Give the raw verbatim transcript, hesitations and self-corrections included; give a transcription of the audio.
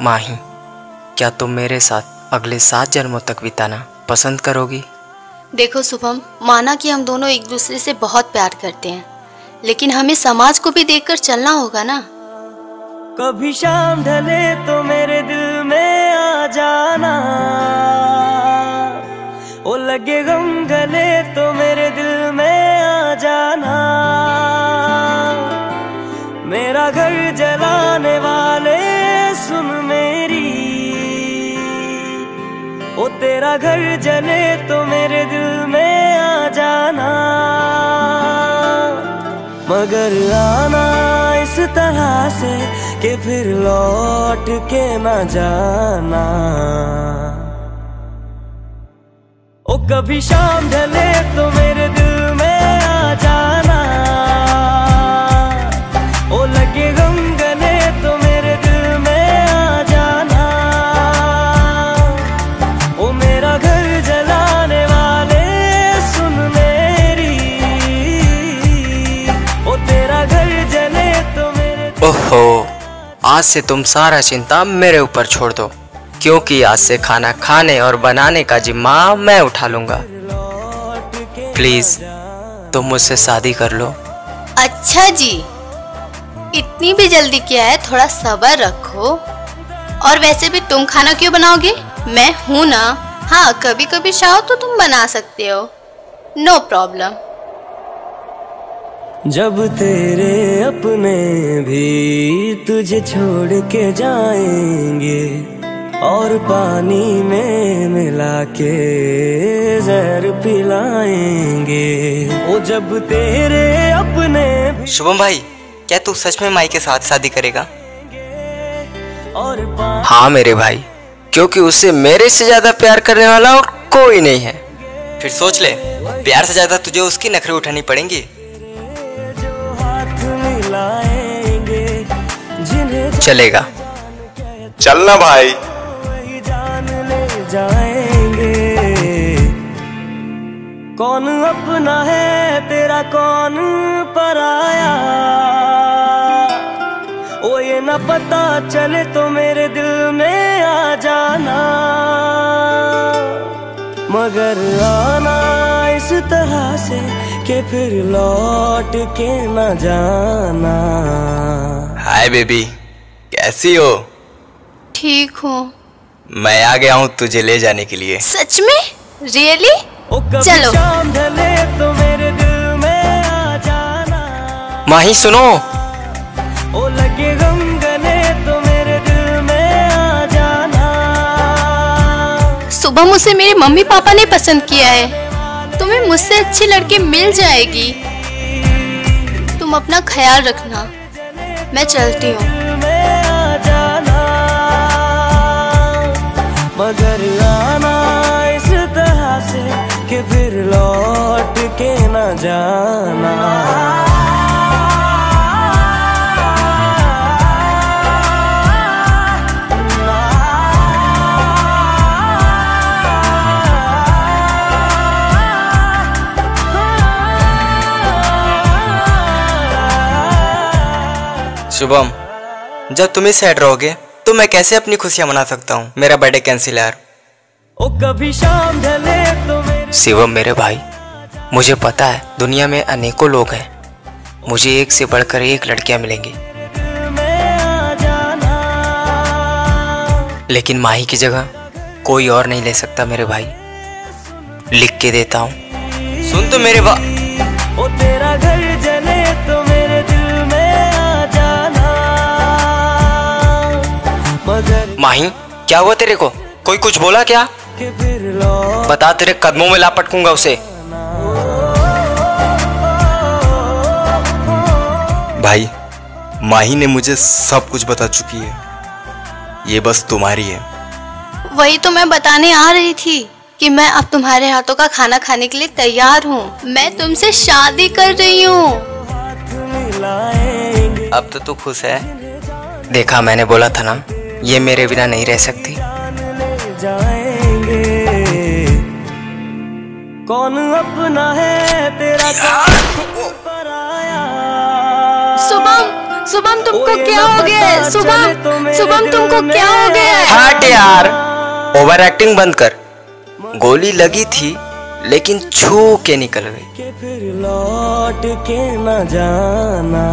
माही, क्या तुम मेरे साथ अगले सात जन्मों तक बिताना पसंद करोगी? देखो शुभम, माना कि हम दोनों एक दूसरे से बहुत प्यार करते हैं, लेकिन हमें समाज को भी देखकर चलना होगा ना। कभी शाम ढले तो मेरे दिल में आ जाना, ओ लगे गम गले तो मेरे दिल में आ जाना। मेरा घर जलाने वाले सुन मेरी, ओ तेरा घर जले तो मेरे दिल में आ जाना। मगर आना इस तरह से कि फिर लौट के न जाना। ओ कभी शाम ढले तो मेरे दिल में आ जाना, ओ लगे गम गले तो मेरे दिल में आ जाना। ओ मेरा घर जलाने वाले सुन मेरी, ओ तेरा घर जले तो मेरे। ओहो, आज से तुम सारा चिंता मेरे ऊपर छोड़ दो, क्योंकि आज से खाना खाने और बनाने का जिम्मा मैं उठा लूंगा। प्लीज तुम मुझसे शादी कर लो। अच्छा जी, इतनी भी जल्दी क्या है, थोड़ा सब्र रखो। और वैसे भी तुम खाना क्यों बनाओगे, मैं हूं ना। हाँ, कभी कभी चाहो तो तुम बना सकते हो, नो प्रॉब्लम। जब तेरे अपने भी तुझे छोड़ के जाएंगे और पानी में मिला के जहर पिलाएंगे। ओ जब तेरे अपने। शुभम भाई, क्या तू सच में माई के साथ शादी करेगा? हाँ मेरे भाई, क्योंकि उसे मेरे से ज्यादा प्यार करने वाला और कोई नहीं है। फिर सोच ले, प्यार से ज्यादा तुझे उसकी नखरे उठानी पड़ेंगी। चलेगा? चलना भाई। जाएंगे कौन अपना है तेरा कौन पराया, ओ ये न पता चले तो मेरे दिल में आ जाना। मगर आना इस तरह से कि फिर लौट के न जाना। हाय बेबी, कैसी हो? ठीक हूँ। मैं आ गया हूँ तुझे ले जाने के लिए। सच में? रियली? चलो। तो मेरे दिल में आ जाना। माही सुनो। ओ लगे गम गले तो मेरे दिल में आ जाना। सुबह मुझे मेरे मम्मी पापा ने पसंद किया है, तुम्हें मुझसे अच्छी लड़की मिल जाएगी। तुम अपना ख्याल रखना, मैं चलती हूँ। मगर आना इस तरह से कि फिर लौट के न जाना। शुभम, जब तुम ही सैड रहोगे तो मैं कैसे अपनी खुशियां मना सकता हूँ? मेरा बर्थडे कैंसिल यार। ओ कभी शाम ढले तो मेरे। शिवम मेरे भाई, मुझे पता है दुनिया में अनेकों लोग हैं, मुझे एक से बढ़कर एक लड़कियां मिलेंगी, लेकिन माही की जगह कोई और नहीं ले सकता मेरे भाई। लिख के देता हूँ, सुन तो मेरे भाई। ओ तेरा घर जले तो मेरे दिल में आ जाना। मगर माही, क्या हुआ तेरे को? कोई कुछ बोला क्या? बता, तेरे कदमों में लापटकूंगा उसे। भाई, माही ने मुझे सब कुछ बता चुकी है, ये बस तुम्हारी है। वही तो मैं बताने आ रही थी कि मैं अब तुम्हारे हाथों का खाना खाने के लिए तैयार हूँ। मैं तुमसे शादी कर रही हूँ। अब तो तू खुश है? देखा, मैंने बोला था ना, ये मेरे बिना नहीं रह सकती। जाएंगे कौन अपना है तेरा पराया। सुबह शुभम तुमको क्या हो गया है? शुभम शुभम तुमको क्या हो गया है? हट यार, ओवर एक्टिंग बंद कर। गोली लगी थी लेकिन छू के निकल गई। फिर लौट के न जाना।